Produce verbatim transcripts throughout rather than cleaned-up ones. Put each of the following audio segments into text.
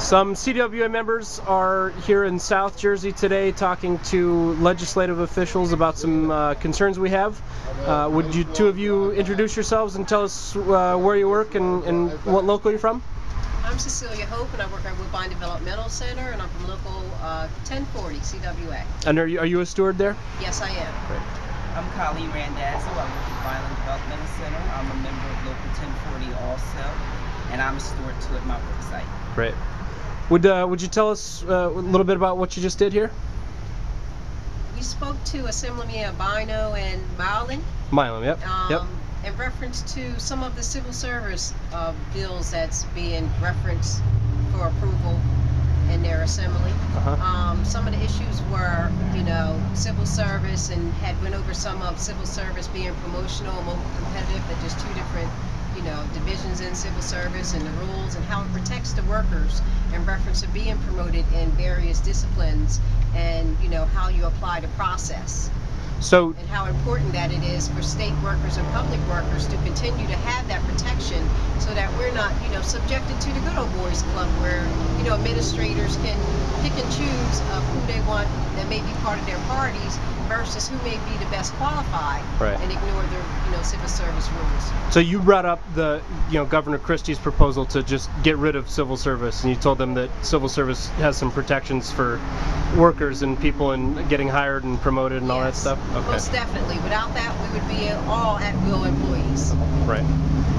Some C W A members are here in South Jersey today talking to legislative officials about some uh, concerns we have. Uh, would you two of you introduce yourselves and tell us uh, where you work and, and what local you're from? I'm Cecilia Hope, and I work at Woodbine Developmental Center, and I'm from Local uh, ten forty, C W A. And are you, are you a steward there? Yes, I am. Great. I'm Colleen Randazzo. I'm at Woodbine Developmental Center. I'm a member of Local ten forty also, and I'm a steward too at my work site. Great. Would, uh, would you tell us uh, a little bit about what you just did here? We spoke to Assemblyman Albano and Milam. Milam, yep. Um, yep. In reference to some of the civil service uh, bills that's being referenced for approval in their assembly. Uh-huh. um, some of the issues were, you know, civil service, and had went over some of civil service being promotional and more competitive, but just two different, you know, divisions in civil service and the rules and how it protects the workers in reference to being promoted in various disciplines, and, you know, how you apply the process. So, and how important that it is for state workers and public workers to continue to have that protection, so that we're not, you know, subjected to the good old boys club where, you know, administrators can pick and choose of who they want that may be part of their parties versus who may be the best qualified, right, and ignore their, you know, civil service rules. So you brought up the, you know, Governor Christie's proposal to just get rid of civil service, and you told them that civil service has some protections for workers and people and getting hired and promoted and yes, all that stuff? Okay. Most definitely. Without that, we would be all at-will employees. Right.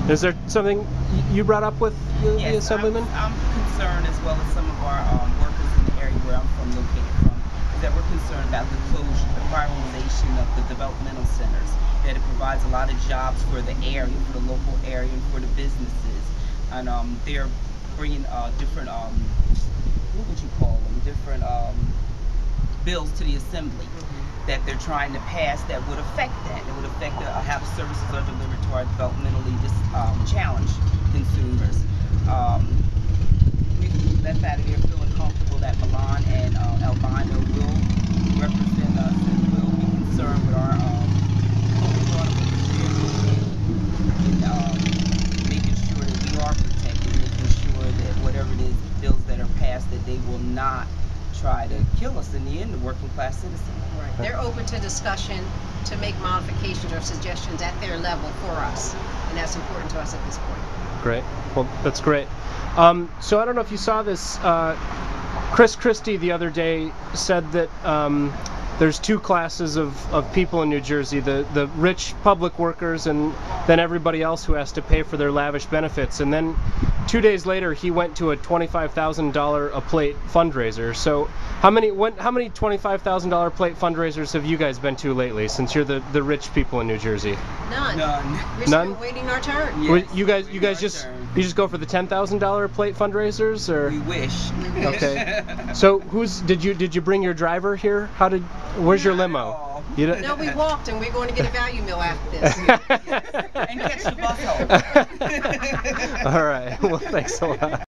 Is there something you brought up with the, yes, the Assemblyman? I'm, I'm concerned, as well as some of our um, workers in the area where I'm from, located from, is that we're concerned about the closure, the privatization of the developmental centers, that it provides a lot of jobs for the area, for the local area, and for the businesses. And um, they're bringing uh, different, um, what would you call them, different um, bills to the assembly mm-hmm. that they're trying to pass that would affect that. It would affect the, uh, how the services are delivered to our developmentally dis um, challenged consumers. Um, we left out of here feeling comfortable that Milan and uh, Albano will represent us and will be concerned with our um, and um, making sure that we are protected, making sure that whatever it is, bills that are passed, that they will not try to kill us in the end, the working class citizen. Right. They're open to discussion to make modifications or suggestions at their level for us, and that's important to us at this point. Great. Well, that's great. Um, so I don't know if you saw this. Uh, Chris Christie the other day said that um, there's two classes of, of people in New Jersey, the, the rich public workers and then everybody else who has to pay for their lavish benefits. And then two days later, he went to a twenty-five thousand dollar a plate fundraiser. So how many when, how many twenty-five thousand dollar plate fundraisers have you guys been to lately, since you're the, the rich people in New Jersey? None. None. We're None? still waiting our turn. Yes, well, you guys, you guys just turn. you just go for the ten thousand dollar a plate fundraisers, or? We wish. We wish. Okay. So who's did you did you bring your driver here? How did where's your limo? You don't no, we walked, and we're going to get a value meal after this. And catch the bus home. All right. Well, thanks a lot.